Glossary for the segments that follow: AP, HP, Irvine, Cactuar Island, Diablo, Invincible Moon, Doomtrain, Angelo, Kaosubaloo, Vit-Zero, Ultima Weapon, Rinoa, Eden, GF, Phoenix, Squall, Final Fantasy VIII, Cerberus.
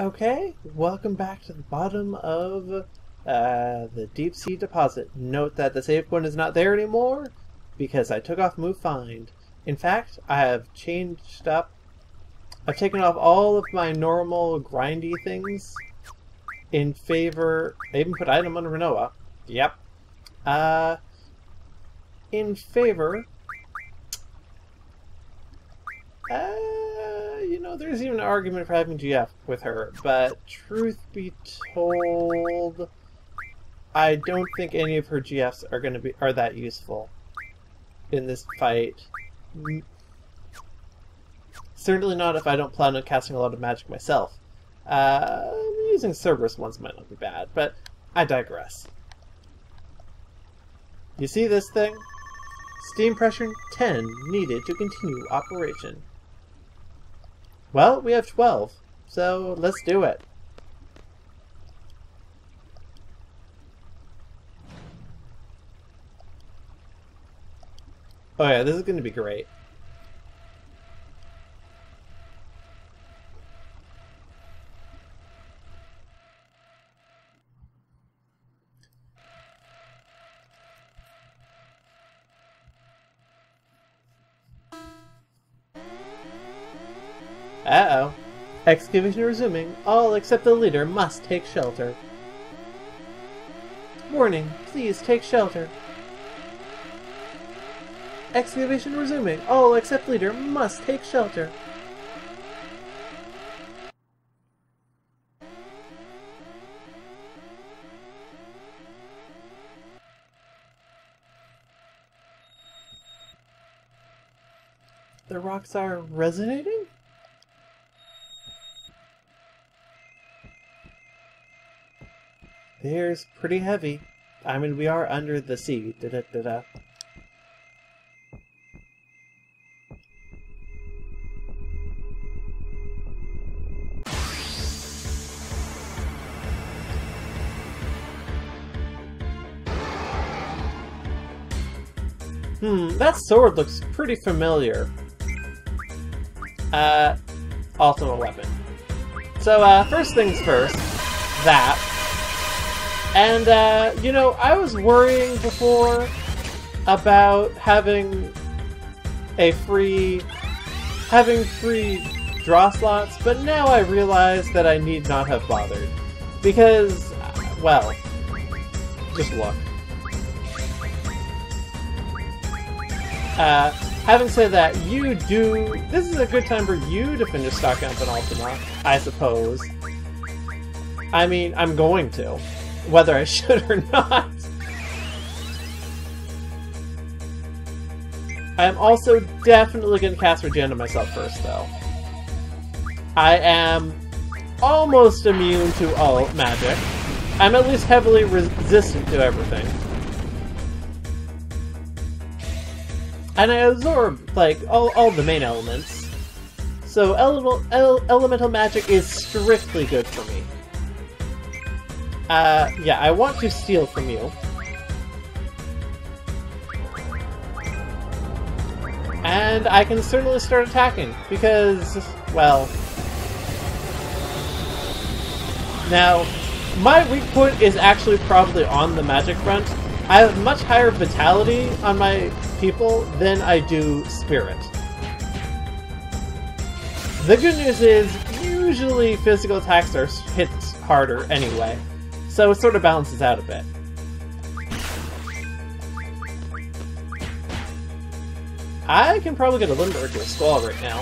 Okay, welcome back to the bottom of the deep sea deposit. Note that the save point is not there anymore because I took off move find. In fact, I have changed up. I've taken off all of my normal grindy things in favor. I even put item on Rinoa. Yep. In favor. There's even an argument for having GF with her, but truth be told, I don't think any of her GFs are going to be that useful in this fight. Certainly not if I don't plan on casting a lot of magic myself. Using Cerberus once might not be bad, but I digress. You see this thing? Steam pressure 10 needed to continue operation. Well, we have 12, so let's do it. Oh yeah, this is going to be great. Uh-oh. Excavation resuming. All except the leader must take shelter. Warning, please take shelter. Excavation resuming. All except leader must take shelter. The rocks are resonating? The air's pretty heavy. I mean, we are under the sea. Da-da-da-da. That sword looks pretty familiar. Ultima Weapon. So, first things first. That. And, I was worrying before about having free draw slots, but now I realize that I need not have bothered. Because, well, just look. Having said that, this is a good time for you to finish stocking up on Ultima, I suppose. I mean, I'm going to. Whether I should or not. I'm also definitely going to cast Regen on myself first, though. I am almost immune to all magic. I'm at least heavily resistant to everything. And I absorb, all the main elements. So elemental magic is strictly good for me. Yeah, I want to steal from you. And I can certainly start attacking, because, well... Now, my weak point is actually probably on the magic front. I have much higher vitality on my people than I do spirit. The good news is, usually physical attacks are hit harder anyway. So it sort of balances out a bit. I can probably get a Limburger to a Squall right now.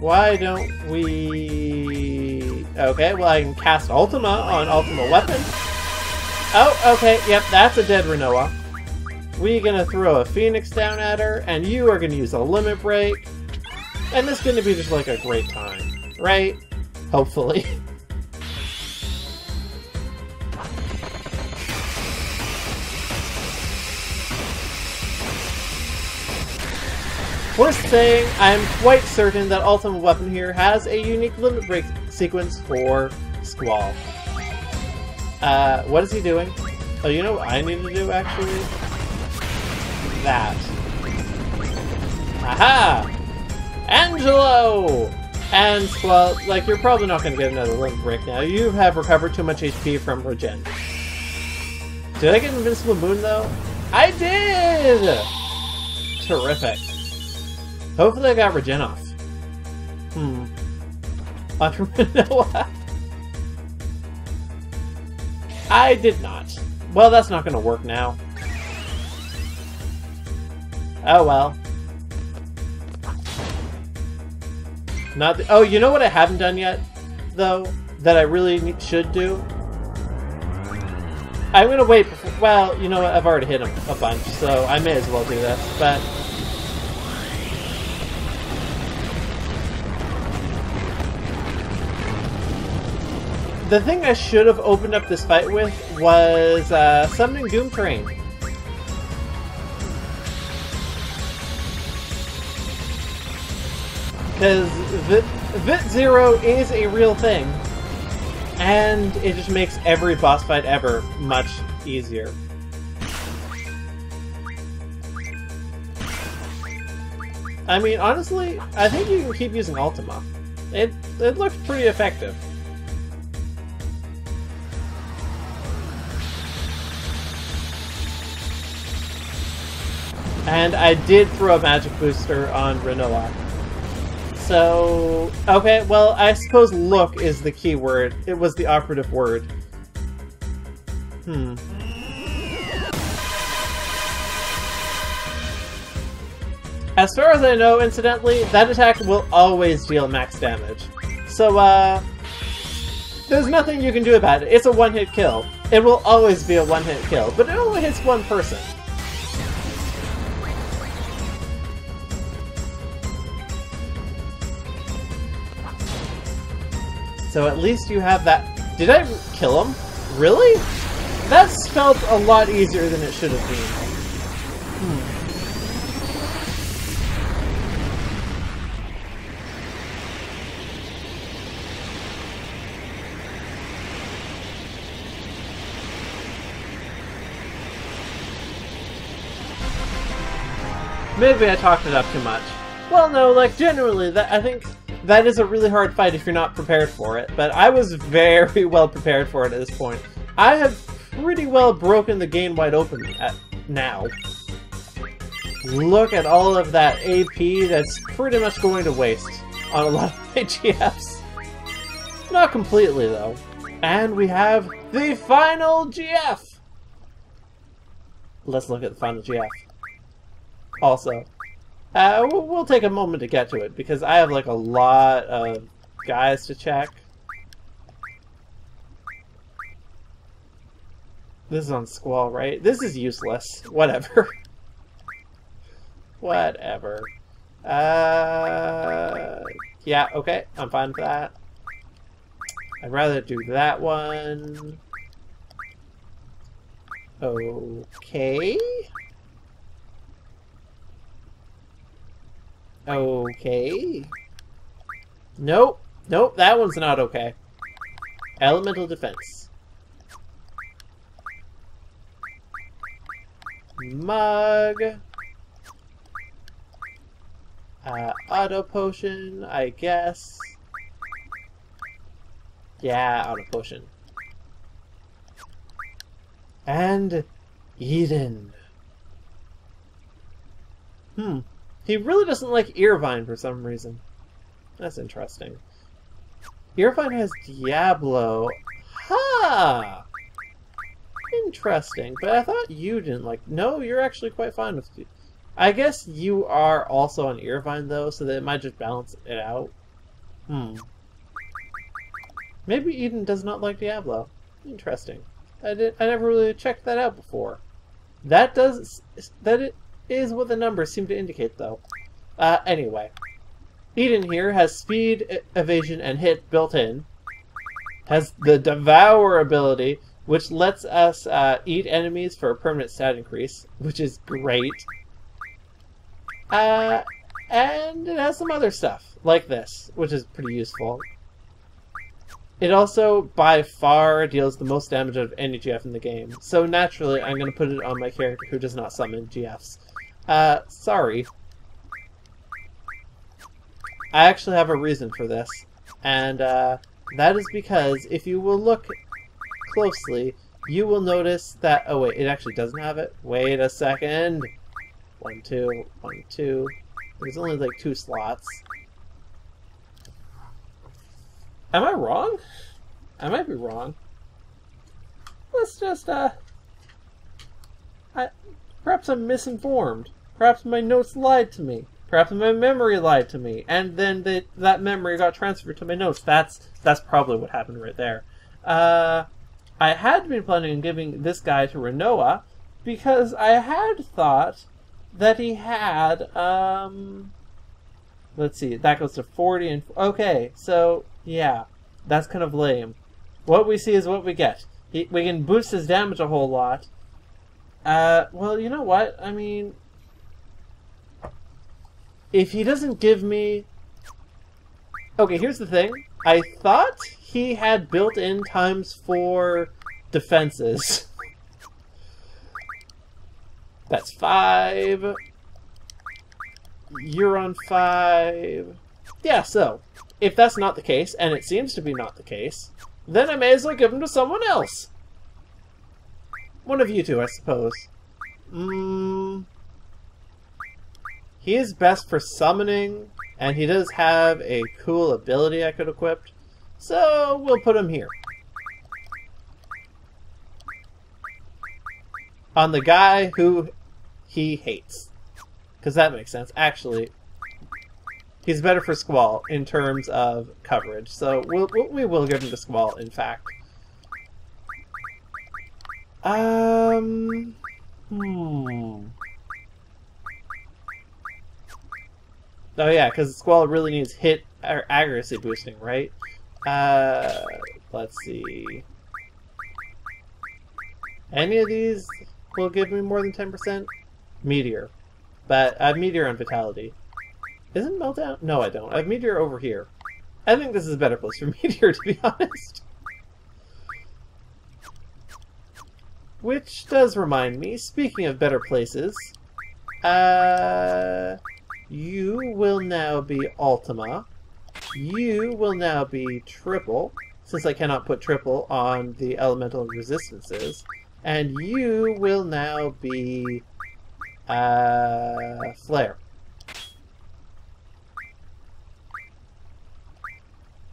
Why don't we... Okay, well I can cast Ultima on Ultima Weapon. Oh, okay, yep, that's a dead Rinoa. We're gonna throw a Phoenix down at her, and you are gonna use a Limit Break. And this is gonna be just like a great time, right? Hopefully. Worth saying, I'm quite certain that Ultimate Weapon here has a unique limit break sequence for Squall. What is he doing? Oh, you know what I need to do, actually? That. Aha! Angelo! And again, Squall, like, you're probably not going to get another link break now. You have recovered too much HP from regen. Did I get Invincible Moon, though? I did! Terrific. Hopefully I got regen off. Watch Rinoa. I did not. Well, that's not going to work now. Oh, well. Not the, oh, you know what I haven't done yet, though, that I really should do? I'm going to wait before, well, you know what, I've already hit him a bunch, so I may as well do this, but... The thing I should have opened up this fight with was summoning Doomtrain. Because Vit-Zero is a real thing, and it just makes every boss fight ever much easier. I mean, honestly, I think you can keep using Ultima. It looks pretty effective. And I did throw a magic booster on Rinoa. So, okay, well, I suppose look is the key word. It was the operative word. As far as I know, incidentally, that attack will always deal max damage. So, there's nothing you can do about it. It's a one-hit kill. It will always be a one-hit kill, but it only hits one person. So at least you have that. Did I kill him? Really? That felt a lot easier than it should have been. Maybe I talked it up too much. Well, no, like, generally, that, I think... That is a really hard fight if you're not prepared for it, but I was very well prepared for it at this point. I have pretty well broken the game wide open now. Look at all of that AP that's pretty much going to waste on a lot of my GFs. Not completely, though. And we have the final GF! Let's look at the final GF. Also. We'll take a moment to get to it, because I have, like, a lot of guys to check. This is on Squall, right? This is useless. Whatever. Whatever. Yeah, okay. I'm fine with that. I'd rather do that one. Okay... Okay. Nope. Nope, that one's not okay. Elemental defense. Mug. Auto potion, I guess. Yeah, auto potion. And Eden. He really doesn't like Irvine for some reason. That's interesting. Irvine has Diablo. Ha! Interesting, but I thought you didn't like... No, you're actually quite fine with... I guess you are also on Irvine, though, so that it might just balance it out. Maybe Eden does not like Diablo. Interesting. I never really checked that out before. That does... Is what the numbers seem to indicate, though. Anyway. Eden here has speed, evasion, and hit built in. Has the Devour ability, which lets us eat enemies for a permanent stat increase, which is great. And it has some other stuff, like this, which is pretty useful. It also, by far, deals the most damage out of any GF in the game, so naturally I'm going to put it on my character who does not summon GFs. Sorry. I actually have a reason for this. And that is because if you will look closely, you will notice that... Oh, wait, it actually doesn't have it. Wait a second. 1, 2, 1, 2. There's only, like, 2 slots. Am I wrong? I might be wrong. Let's just, perhaps I'm misinformed. Perhaps my notes lied to me. Perhaps my memory lied to me. And then that memory got transferred to my notes. That's probably what happened right there. I had been planning on giving this guy to Rinoa because I had thought that he had, let's see, that goes to 40 and... Okay, so, yeah, that's kind of lame. What we see is what we get. We can boost his damage a whole lot. Well, you know what? I mean, if he doesn't give me... Okay, here's the thing. I thought he had built-in ×4 defenses. That's 5. You're on 5. Yeah, so, if that's not the case, and it seems to be not the case, then I may as well give him to someone else. One of you two, I suppose. He is best for summoning, and he does have a cool ability I could equip, so we'll put him here. On the guy who he hates. Because that makes sense. Actually, he's better for Squall in terms of coverage, so we will give him to Squall, in fact. Oh yeah, because Squall really needs hit or accuracy boosting, right? Let's see. Any of these will give me more than 10%? Meteor. But I have Meteor on Vitality. Isn't Meltdown? No, I don't. I have Meteor over here. I think this is a better place for Meteor, to be honest. Which does remind me, speaking of better places, you will now be Ultima. You will now be Triple, since I cannot put Triple on the elemental resistances. And you will now be Flare.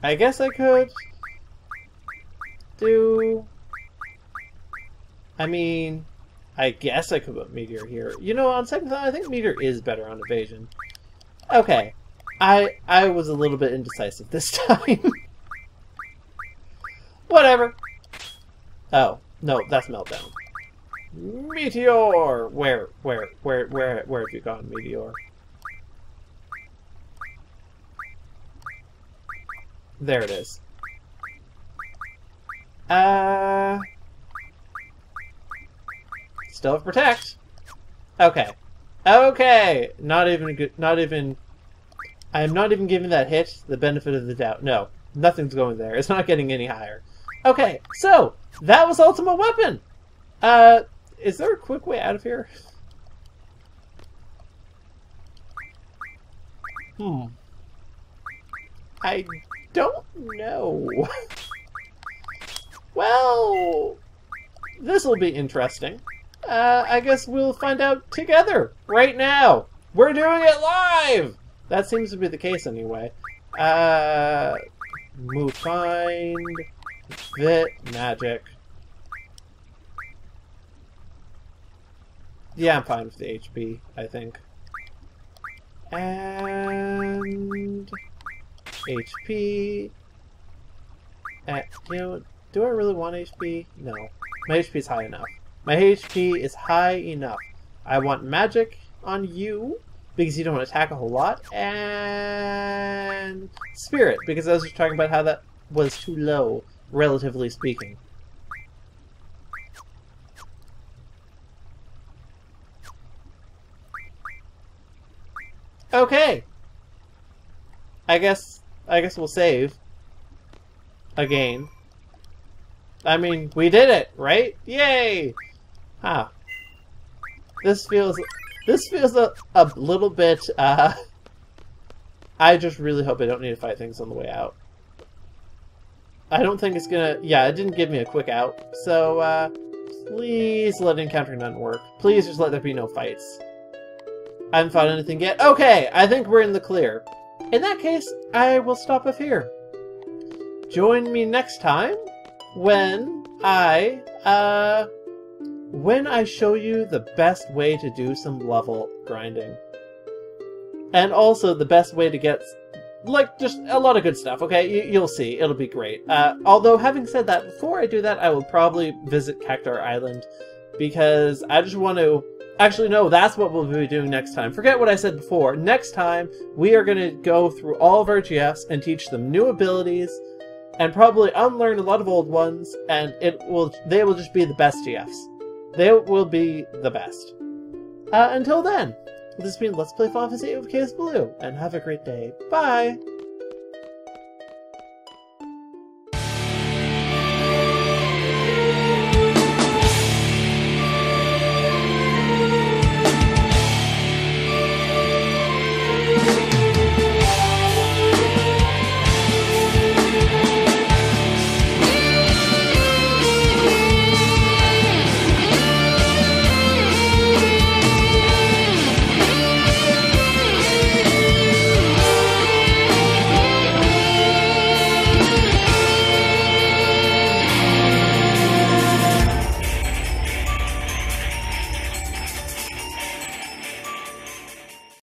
I guess I could do... I mean, I guess I could put Meteor here. You know, on second thought, I think Meteor is better on evasion. Okay, I was a little bit indecisive this time. Whatever. Oh, no, that's Meltdown. Meteor! Where have you gone, Meteor? There it is. Stealth protect. Okay. Okay. Not even good. Not even. I am not even giving that hit the benefit of the doubt. No, nothing's going there. It's not getting any higher. Okay. So that was Ultima Weapon. Is there a quick way out of here? I don't know. Well, this will be interesting. I guess we'll find out together right now. We're doing it live! That seems to be the case anyway. Move, find, Vit, magic. Yeah, I'm fine with the HP, I think. And... HP. You know, do I really want HP? No. My HP's high enough. My HP is high enough. I want magic on you, because you don't attack a whole lot, and spirit, because I was just talking about how that was too low, relatively speaking. Okay! I guess we'll save. Again. I mean, we did it, right? Yay! Huh. This feels a little bit, I just really hope I don't need to fight things on the way out. I don't think it's gonna... Yeah, it didn't give me a quick out. So, please let Encounter None work. Please just let there be no fights. I haven't found anything yet. Okay, I think we're in the clear. In that case, I will stop off here. Join me next time when I show you the best way to do some level grinding. And also the best way to get, like, just a lot of good stuff, okay? You'll see. It'll be great. Although, having said that, before I do that, I will probably visit Cactuar Island, because I just want to... Actually, no, that's what we'll be doing next time. Forget what I said before. Next time, we are going to go through all of our GFs and teach them new abilities, and probably unlearn a lot of old ones, and they will just be the best GFs. They will be the best. Until then, this has been Let's Play Final Fantasy VIII with Kaosubaloo, and have a great day. Bye!